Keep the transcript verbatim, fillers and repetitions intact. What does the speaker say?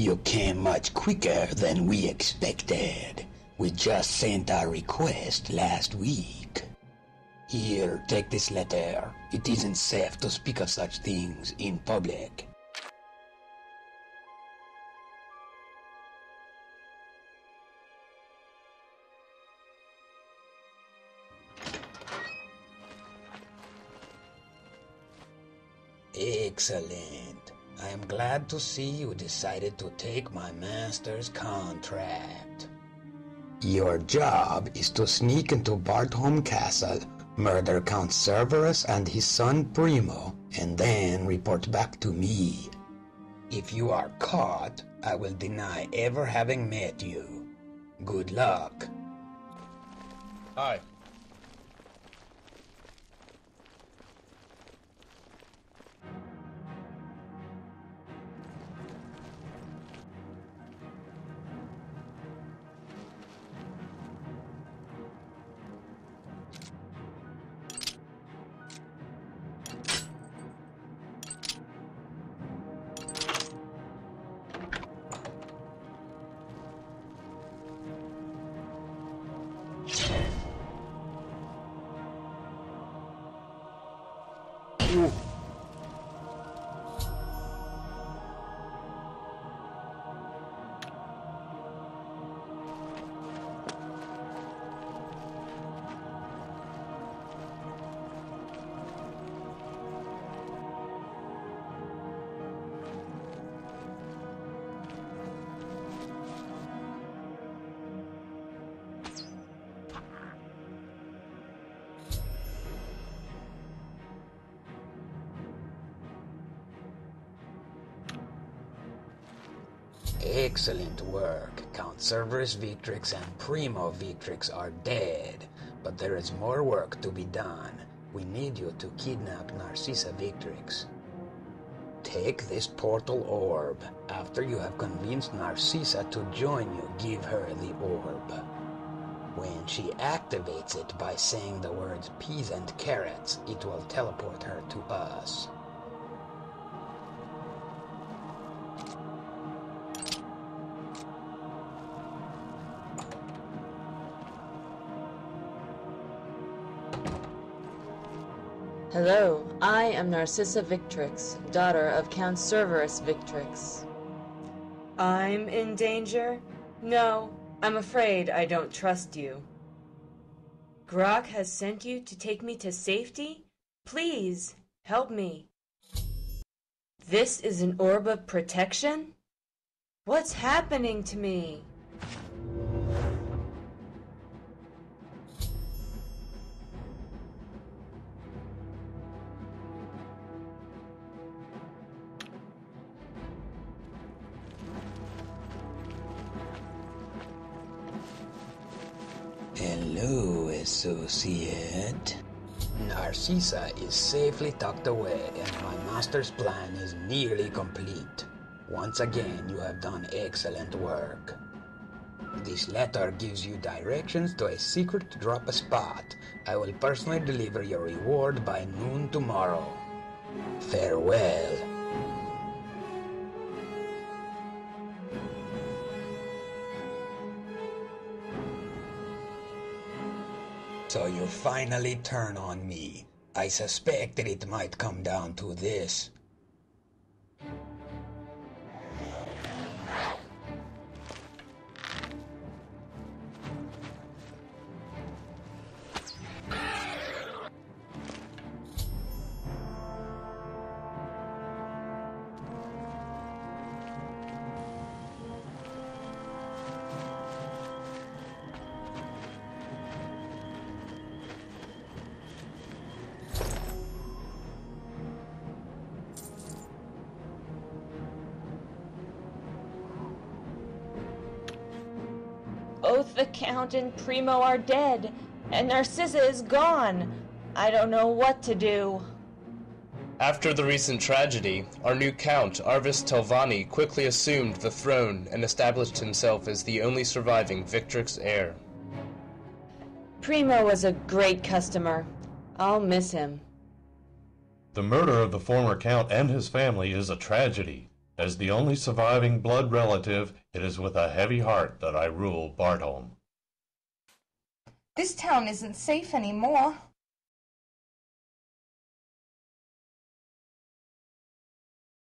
You came much quicker than we expected. We just sent our request last week. Here, take this letter. It isn't safe to speak of such things in public. Excellent. I am glad to see you decided to take my master's contract. Your job is to sneak into Bartholm Castle, murder Count Serverus and his son Primo, and then report back to me. If you are caught, I will deny ever having met you. Good luck. Hi. Excellent work. Count Serverus Victrix and Primo Victrix are dead, but there is more work to be done. We need you to kidnap Narcissa Victrix. Take this portal orb. After you have convinced Narcissa to join you, give her the orb. When she activates it by saying the words peas and carrots, it will teleport her to us. Hello, I am Narcissa Victrix, daughter of Count Serverus Victrix. I'm in danger? No, I'm afraid I don't trust you. Grok has sent you to take me to safety? Please, help me. This is an orb of protection? What's happening to me? Hello, associate. Narcissa is safely tucked away and my master's plan is nearly complete. Once again, you have done excellent work. This letter gives you directions to a secret drop spot. I will personally deliver your reward by noon tomorrow. Farewell. So you finally turn on me. I suspected it might come down to this. Both the Count and Primo are dead, and Narcissa is gone. I don't know what to do. After the recent tragedy, our new Count, Arvis Telvani, quickly assumed the throne and established himself as the only surviving Victrix heir. Primo was a great customer. I'll miss him. The murder of the former Count and his family is a tragedy, As the only surviving blood relative, it is with a heavy heart that I rule Bartholm. This town isn't safe anymore.